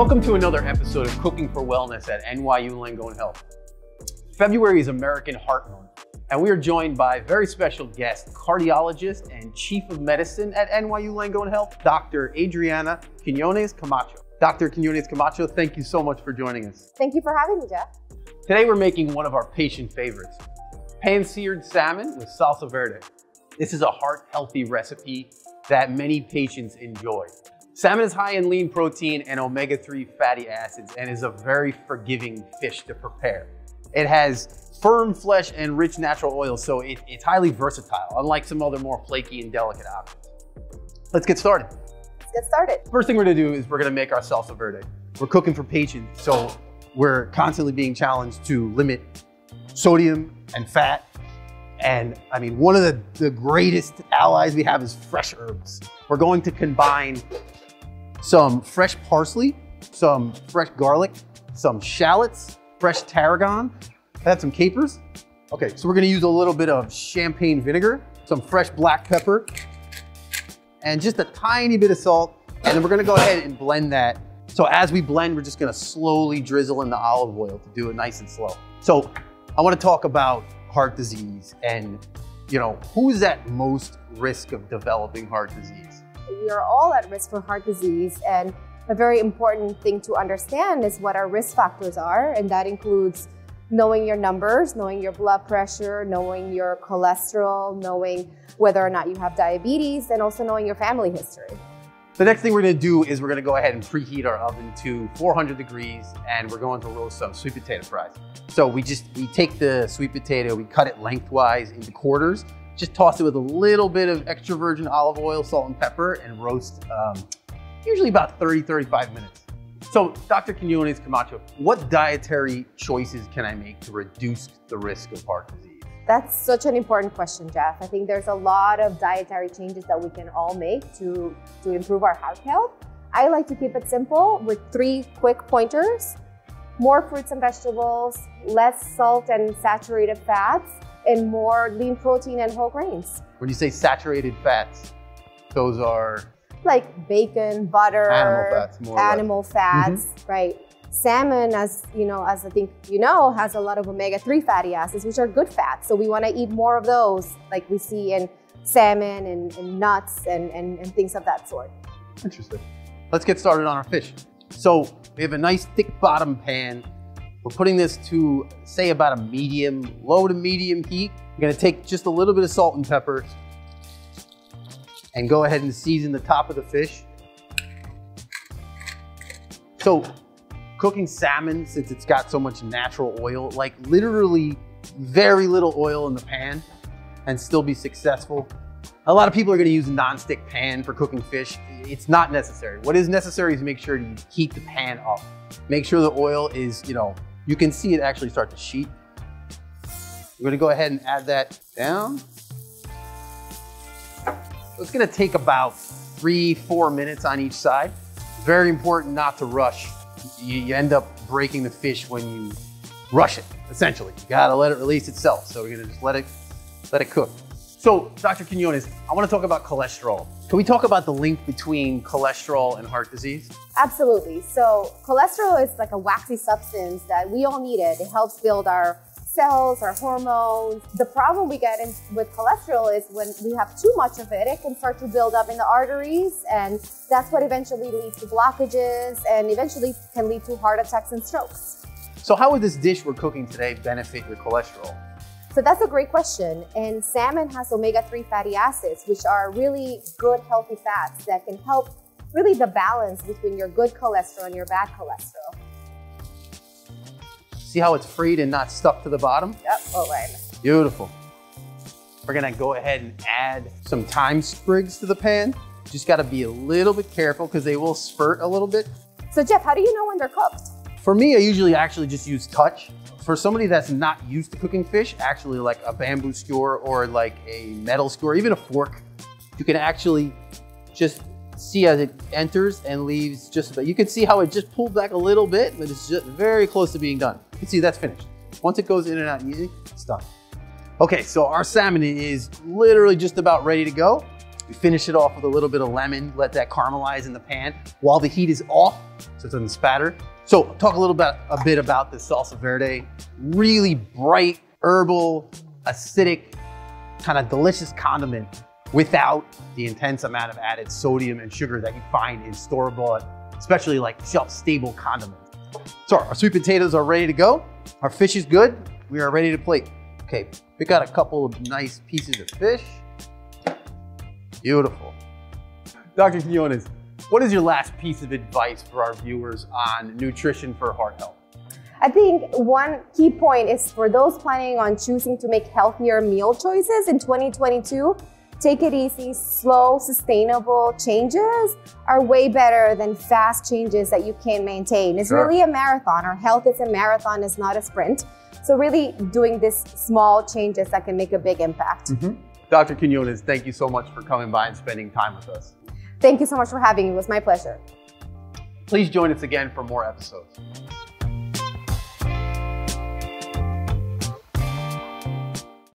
Welcome to another episode of Cooking for Wellness at NYU Langone Health. February is American Heart Month, and we are joined by a very special guest, cardiologist and chief of medicine at NYU Langone Health, Dr. Adriana Quinones-Camacho. Dr. Quinones-Camacho, thank you so much for joining us. Thank you for having me, Jeff. Today we're making one of our patient favorites, pan-seared salmon with salsa verde. This is a heart-healthy recipe that many patients enjoy. Salmon is high in lean protein and omega-3 fatty acids and is a very forgiving fish to prepare. It has firm flesh and rich natural oil, so it's highly versatile, unlike some other more flaky and delicate options. Let's get started. Let's get started. First thing we're gonna do is we're gonna make our salsa verde. We're cooking for patients, so we're constantly being challenged to limit sodium and fat. And I mean, one of the greatest allies we have is fresh herbs. We're going to combine some fresh parsley, some fresh garlic, some shallots, fresh tarragon. I had some capers. Okay, so we're gonna use a little bit of champagne vinegar, some fresh black pepper, and just a tiny bit of salt. And then we're gonna go ahead and blend that. So as we blend, we're just gonna slowly drizzle in the olive oil to do it nice and slow. So I wanna talk about heart disease and, you know, who's at most risk of developing heart disease? We are all at risk for heart disease, and a very important thing to understand is what our risk factors are, and that includes knowing your numbers, knowing your blood pressure, knowing your cholesterol, knowing whether or not you have diabetes, and also knowing your family history. The next thing we're gonna do is we're gonna go ahead and preheat our oven to 400 degrees, and we're going to roast some sweet potato fries. So we take the sweet potato, we cut it lengthwise into quarters, just toss it with a little bit of extra virgin olive oil, salt and pepper, and roast usually about 30, 35 minutes. So Dr. Quinones-Camacho, what dietary choices can I make to reduce the risk of heart disease? That's such an important question, Jeff. I think there's a lot of dietary changes that we can all make to improve our heart health. I like to keep it simple with three quick pointers: more fruits and vegetables, less salt and saturated fats, and more lean protein and whole grains. When you say saturated fats, those are? Like bacon, butter, animal fats, right? Salmon, as I think you know, has a lot of omega-3 fatty acids, which are good fats. So we want to eat more of those, like we see in salmon and nuts and things of that sort. Interesting. Let's get started on our fish. So we have a nice thick bottom pan. We're putting this to, say, about a low to medium heat. We're going to take just a little bit of salt and pepper and go ahead and season the top of the fish. So cooking salmon, since it's got so much natural oil, like literally very little oil in the pan and still be successful. A lot of people are gonna use a nonstick pan for cooking fish. It's not necessary. What is necessary is make sure you heat the pan up. Make sure the oil is, you know, you can see it actually start to sheet. We're gonna go ahead and add that down. It's gonna take about 3-4 minutes on each side. Very important not to rush. You end up breaking the fish when you rush it, essentially. You gotta let it release itself. So we're gonna just let it cook. So Dr. Quinones, I wanna talk about cholesterol. Can we talk about the link between cholesterol and heart disease? Absolutely. So cholesterol is like a waxy substance that we all need it. It helps build our cells, our hormones. The problem we get with cholesterol is when we have too much of it, it can start to build up in the arteries, and that's what eventually leads to blockages and eventually can lead to heart attacks and strokes. So how would this dish we're cooking today benefit your cholesterol? So that's a great question. And salmon has omega-3 fatty acids, which are really good healthy fats that can help really the balance between your good cholesterol and your bad cholesterol. See how it's freed and not stuck to the bottom? Yep, oh, right. Beautiful. We're gonna go ahead and add some thyme sprigs to the pan. Just gotta be a little bit careful because they will spurt a little bit. So Jeff, how do you know when they're cooked? For me, I usually actually just use touch. For somebody that's not used to cooking fish, actually like a bamboo skewer or like a metal skewer, even a fork, you can actually just see as it enters and leaves just about. You can see how it just pulled back a little bit, but it's just very close to being done. You can see that's finished. Once it goes in and out easy, it's done. Okay, so our salmon is literally just about ready to go. We finish it off with a little bit of lemon, let that caramelize in the pan while the heat is off, so it doesn't spatter. So talk a bit about this salsa verde. Really bright, herbal, acidic, kind of delicious condiment without the intense amount of added sodium and sugar that you find in store-bought, especially like shelf-stable condiments. So our sweet potatoes are ready to go. Our fish is good. We are ready to plate. Okay, pick out a couple of nice pieces of fish. Beautiful. Dr. Quinones, what is your last piece of advice for our viewers on nutrition for heart health? I think one key point is for those planning on choosing to make healthier meal choices in 2022, take it easy, slow, sustainable changes are way better than fast changes that you can't maintain. It's really a marathon. Our health is a marathon, it's not a sprint. So really doing these small changes that can make a big impact. Dr. Quinones, thank you so much for coming by and spending time with us. Thank you so much for having me. It was my pleasure. Please join us again for more episodes.